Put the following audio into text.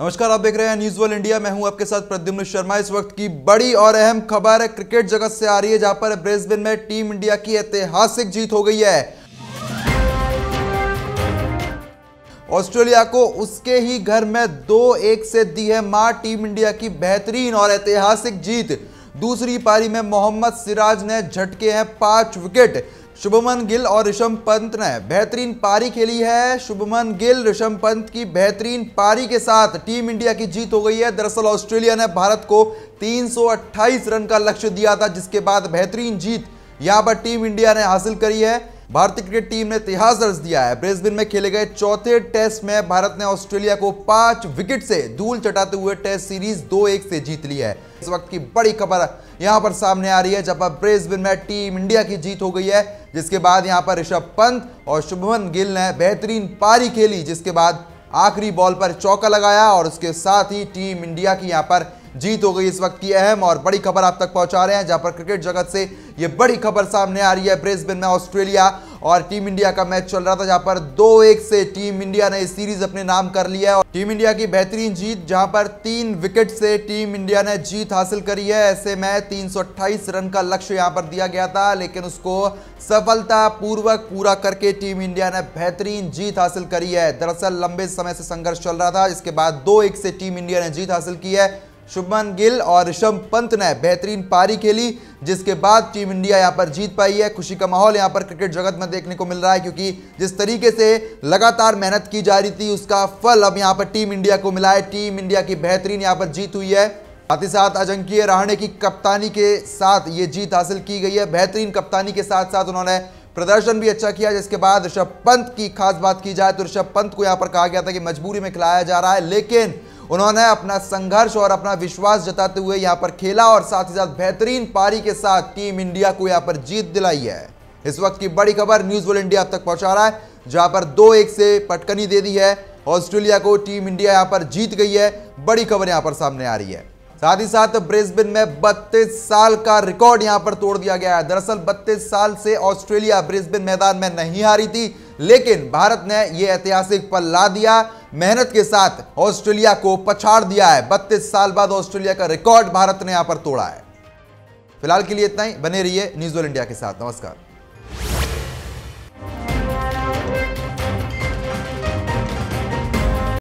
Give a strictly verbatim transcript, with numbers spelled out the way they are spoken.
नमस्कार, आप देख रहे हैं न्यूज वर्ल्ड इंडिया। मैं हूं आपके साथ प्रद्युम्न शर्मा। इस वक्त की बड़ी और अहम खबर है क्रिकेट जगत से आ रही है, जहां पर ब्रिस्बेन में टीम इंडिया की ऐतिहासिक जीत हो गई है। ऑस्ट्रेलिया को उसके ही घर में दो एक से दी है मां टीम इंडिया की बेहतरीन और ऐतिहासिक जीत। दूसरी पारी में मोहम्मद सिराज ने झटके हैं पांच विकेट। शुभमन गिल और ऋषभ पंत ने बेहतरीन पारी खेली है। शुभमन गिल ऋषभ पंत की बेहतरीन पारी के साथ टीम इंडिया की जीत हो गई है। दरअसल ऑस्ट्रेलिया ने भारत को तीन सौ अट्ठाईस रन का लक्ष्य दिया था, जिसके बाद बेहतरीन जीत यहां पर टीम इंडिया ने हासिल करी है। भारतीय क्रिकेट टीम ने इतिहास दर्ज दिया है। ब्रिस्बेन में खेले गए चौथे टेस्ट में भारत ने ऑस्ट्रेलिया को पांच विकेट से धूल चटाते हुए टेस्ट सीरीज दो एक से जीत ली है। इस वक्त की बड़ी खबर यहां पर सामने आ रही है, जब ब्रिस्बेन में टीम इंडिया की जीत हो गई है, जिसके बाद यहां पर ऋषभ पंत और शुभमन गिल ने बेहतरीन पारी खेली, जिसके बाद आखिरी बॉल पर चौका लगाया और उसके साथ ही टीम इंडिया की यहाँ पर जीत हो गई। इस वक्त की अहम और बड़ी खबर आप तक पहुंचा रहे हैं, जहां पर क्रिकेट जगत से ये बड़ी खबर सामने आ रही है। ब्रिस्बेन में ऑस्ट्रेलिया और टीम इंडिया का मैच चल रहा था, जहां पर दो एक से टीम इंडिया ने इस सीरीज अपने नाम कर लिया है। और टीम इंडिया की बेहतरीन जीत, जहां पर तीन विकेट से टीम इंडिया ने जीत हासिल करी है। ऐसे में तीन सौ अट्ठाईस रन का लक्ष्य यहां पर दिया गया था, लेकिन उसको सफलतापूर्वक पूरा करके टीम इंडिया ने बेहतरीन जीत हासिल करी है। दरअसल लंबे समय से संघर्ष चल रहा था, इसके बाद दो एक से टीम इंडिया ने जीत हासिल की है। शुभमन गिल और ऋषभ पंत ने बेहतरीन पारी खेली, जिसके बाद टीम इंडिया यहां पर जीत पाई है। खुशी का माहौल यहां पर क्रिकेट जगत में देखने को मिल रहा है, क्योंकि जिस तरीके से लगातार मेहनत की जा रही थी, उसका फल अब यहां पर टीम इंडिया को मिला है। टीम इंडिया की बेहतरीन यहां पर जीत हुई है। साथ ही साथ अजिंक्य रहाणे की कप्तानी के साथ ये जीत हासिल की गई है। बेहतरीन कप्तानी के साथ साथ उन्होंने प्रदर्शन भी अच्छा किया, जिसके बाद ऋषभ पंत की खास बात की जाए तो ऋषभ पंत को यहाँ पर कहा गया था कि मजबूरी में खिलाया जा रहा है, लेकिन उन्होंने अपना संघर्ष और अपना विश्वास जताते हुए यहां पर खेला और साथ ही साथ बेहतरीन पारी के साथ टीम इंडिया को यहां पर जीत दिलाई है। इस वक्त की बड़ी खबर न्यूज वर्ल्ड इंडिया अब तक पहुंचा रहा है, जहां पर दो एक से पटकनी दे दी है ऑस्ट्रेलिया को, टीम इंडिया यहां पर जीत गई है। बड़ी खबर यहां पर सामने आ रही है। साथ ही साथ ब्रिस्बेन में बत्तीस साल का रिकॉर्ड यहां पर तोड़ दिया गया है। दरअसल बत्तीस साल से ऑस्ट्रेलिया ब्रिस्बेन मैदान में नहीं हारी थी, लेकिन भारत ने यह ऐतिहासिक पल ला दिया। मेहनत के साथ ऑस्ट्रेलिया को पछाड़ दिया है। बत्तीस साल बाद ऑस्ट्रेलिया का रिकॉर्ड भारत ने यहां पर तोड़ा है। फिलहाल के लिए इतना ही। बने रहिए न्यूज़ वर्ल्ड इंडिया के साथ। नमस्कार।